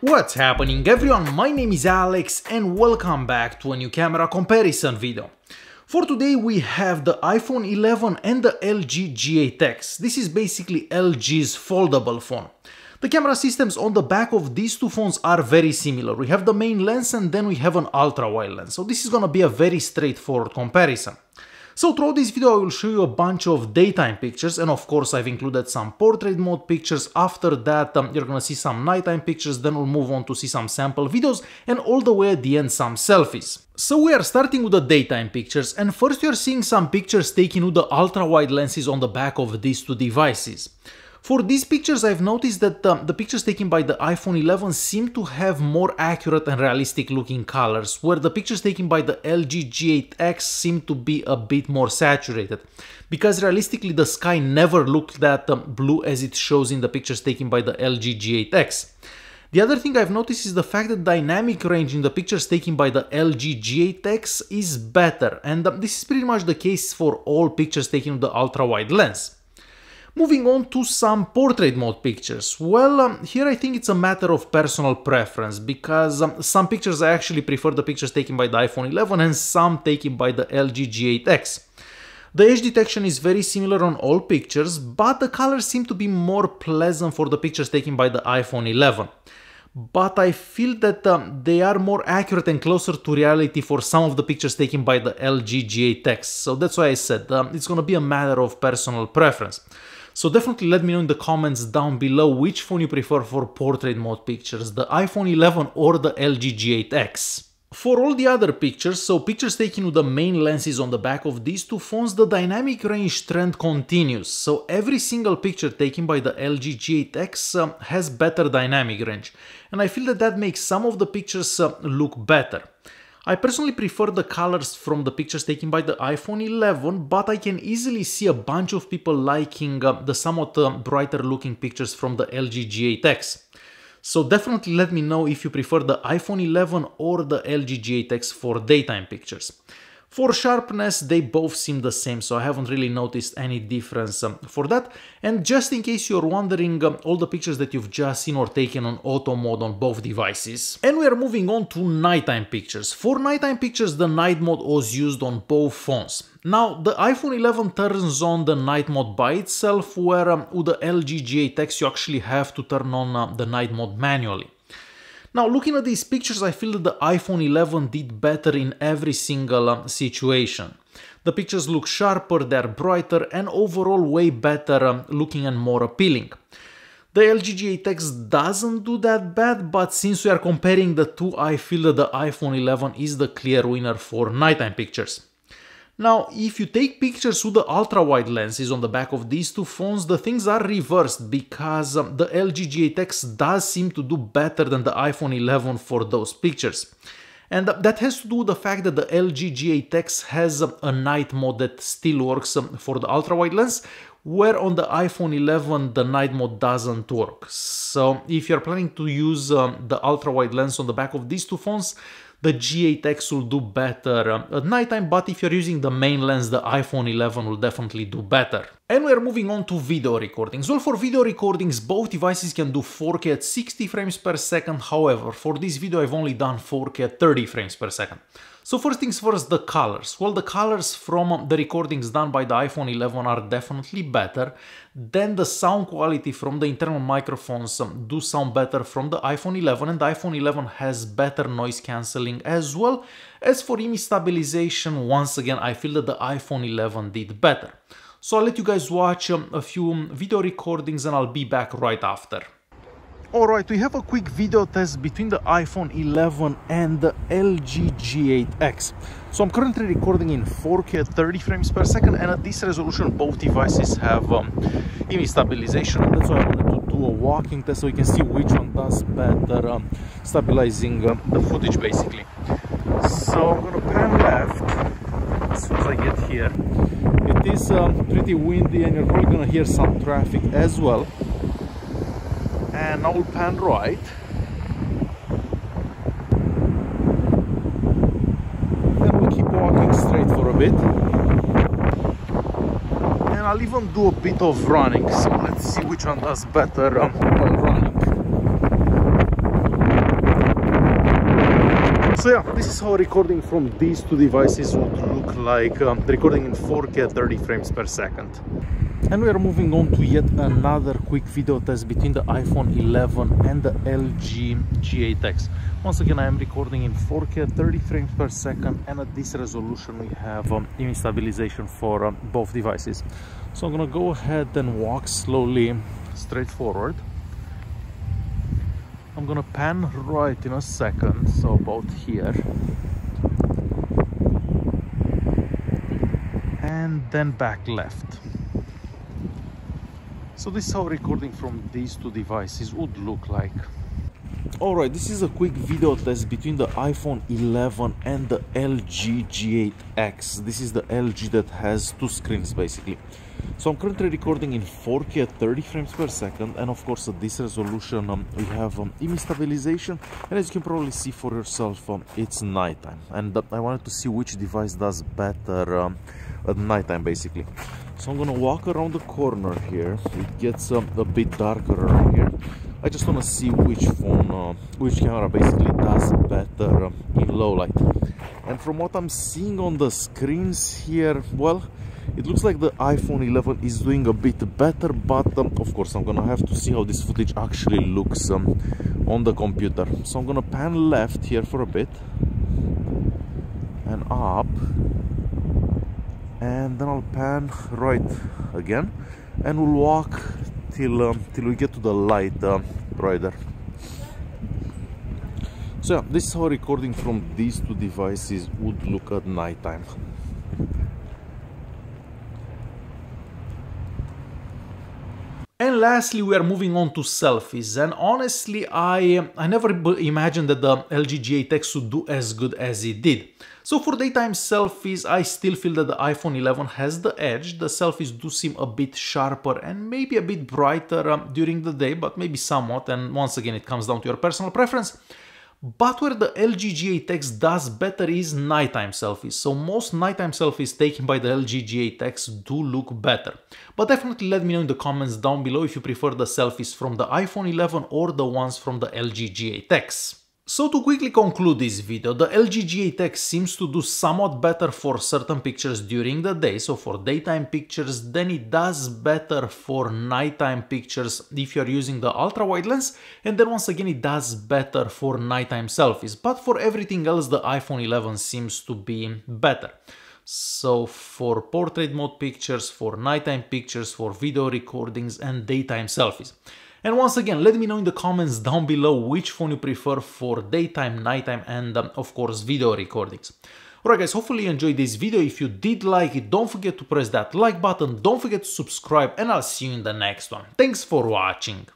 What's happening everyone, my name is Alex and welcome back to a new camera comparison video. For today we have the iPhone 11 and the LG G8X. This is basically LG's foldable phone. The camera systems on the back of these two phones are very similar. We have the main lens and then we have an ultra wide lens, so this is gonna be a very straightforward comparison. So throughout this video I will show you a bunch of daytime pictures, and of course I've included some portrait mode pictures. After that you're gonna see some nighttime pictures, then we'll move on to see some sample videos and all the way at the end some selfies. So we are starting with the daytime pictures, and first you're seeing some pictures taken with the ultra wide lenses on the back of these two devices. For these pictures I've noticed that the pictures taken by the iPhone 11 seem to have more accurate and realistic looking colors, where the pictures taken by the LG G8X seem to be a bit more saturated, because realistically the sky never looked that blue as it shows in the pictures taken by the LG G8X. The other thing I've noticed is the fact that dynamic range in the pictures taken by the LG G8X is better, and this is pretty much the case for all pictures taken with the ultra-wide lens. Moving on to some portrait mode pictures. Well, here I think it's a matter of personal preference, because some pictures I actually prefer the pictures taken by the iPhone 11 and some taken by the LG G8X. The edge detection is very similar on all pictures, but the colors seem to be more pleasant for the pictures taken by the iPhone 11. But I feel that they are more accurate and closer to reality for some of the pictures taken by the LG G8X. So that's why I said it's gonna be a matter of personal preference. So definitely let me know in the comments down below which phone you prefer for portrait mode pictures, the iPhone 11 or the LG G8X. For all the other pictures, so pictures taken with the main lenses on the back of these two phones, the dynamic range trend continues. So every single picture taken by the LG G8X has better dynamic range, and I feel that that makes some of the pictures look better. I personally prefer the colors from the pictures taken by the iPhone 11, but I can easily see a bunch of people liking the somewhat brighter looking pictures from the LG G8X. So definitely let me know if you prefer the iPhone 11 or the LG G8X for daytime pictures. For sharpness, they both seem the same, so I haven't really noticed any difference for that. And just in case you're wondering, all the pictures that you've just seen were taken on auto mode on both devices. And we are moving on to nighttime pictures. For nighttime pictures, the night mode was used on both phones. Now, the iPhone 11 turns on the night mode by itself, where with the LG G8X you actually have to turn on the night mode manually. Now, looking at these pictures, I feel that the iPhone 11 did better in every single situation. The pictures look sharper, they're brighter, and overall way better looking and more appealing. The LG G8X doesn't do that bad, but since we are comparing the two, I feel that the iPhone 11 is the clear winner for nighttime pictures. Now, if you take pictures with the ultra-wide lenses on the back of these two phones, the things are reversed, because the LG G8X does seem to do better than the iPhone 11 for those pictures. And that has to do with the fact that the LG G8X has a night mode that still works for the ultra-wide lens, where on the iPhone 11 the night mode doesn't work. So if you're planning to use the ultra-wide lens on the back of these two phones, the G8X will do better at nighttime, but if you're using the main lens, the iPhone 11 will definitely do better. And we're moving on to video recordings. Well, for video recordings, both devices can do 4K at 60 frames per second. However, for this video, I've only done 4K at 30 frames per second. So first things first, the colors. Well, the colors from the recordings done by the iPhone 11 are definitely better. Then the sound quality from the internal microphones do sound better from the iPhone 11, and the iPhone 11 has better noise cancelling as well. As for image stabilization, once again, I feel that the iPhone 11 did better. So I'll let you guys watch a few video recordings and I'll be back right after. Alright, we have a quick video test between the iPhone 11 and the LG G8X. So I'm currently recording in 4K at 30 frames per second, and at this resolution both devices have image stabilization. That's why I wanted to do a walking test so you can see which one does better stabilizing the footage basically. So I'm gonna pan left as soon as I get here. It is pretty windy and you're probably gonna hear some traffic as well. And now we'll pan right. Then we'll keep walking straight for a bit. And I'll even do a bit of running. So let's see which one does better while running. So yeah, this is how recording from these two devices would look like, recording in 4K at 30 frames per second. And we are moving on to yet another quick video test between the iPhone 11 and the LG G8X. Once again, I am recording in 4K 30 frames per second, and at this resolution we have image stabilization for both devices. So I'm gonna go ahead and walk slowly straight forward. I'm gonna pan right in a second, so about here. And then back left. So this is how recording from these two devices would look like. Alright, this is a quick video test between the iPhone 11 and the LG G8X. This is the LG that has two screens basically. So I'm currently recording in 4K at 30 frames per second, and of course at this resolution we have image stabilization, and as you can probably see for yourself, it's nighttime, and I wanted to see which device does better at nighttime basically. So I'm gonna walk around the corner here. It gets a bit darker around here. I just wanna see which phone, which camera basically does better in low light. And from what I'm seeing on the screens here, well, it looks like the iPhone 11 is doing a bit better, but of course I'm gonna have to see how this footage actually looks on the computer. So I'm gonna pan left here for a bit, and up, and then I'll pan right again, and we'll walk till we get to the light right there. So yeah, this is how recording from these two devices would look at nighttime. And lastly, we are moving on to selfies, and honestly I never imagined that the LG G8X would do as good as it did. So for daytime selfies, I still feel that the iPhone 11 has the edge. The selfies do seem a bit sharper and maybe a bit brighter during the day, but maybe somewhat, and once again it comes down to your personal preference. But where the LG G8X does better is nighttime selfies. So most nighttime selfies taken by the LG G8X do look better. But definitely let me know in the comments down below if you prefer the selfies from the iPhone 11 or the ones from the LG G8X. So to quickly conclude this video, the LG G8X seems to do somewhat better for certain pictures during the day, so for daytime pictures, then it does better for nighttime pictures if you're using the ultra-wide lens, and then once again it does better for nighttime selfies, but for everything else the iPhone 11 seems to be better. So for portrait mode pictures, for nighttime pictures, for video recordings and daytime selfies. And once again, let me know in the comments down below which phone you prefer for daytime, nighttime, and of course video recordings. Alright guys, hopefully you enjoyed this video. If you did like it, don't forget to press that like button, don't forget to subscribe, and I'll see you in the next one. Thanks for watching.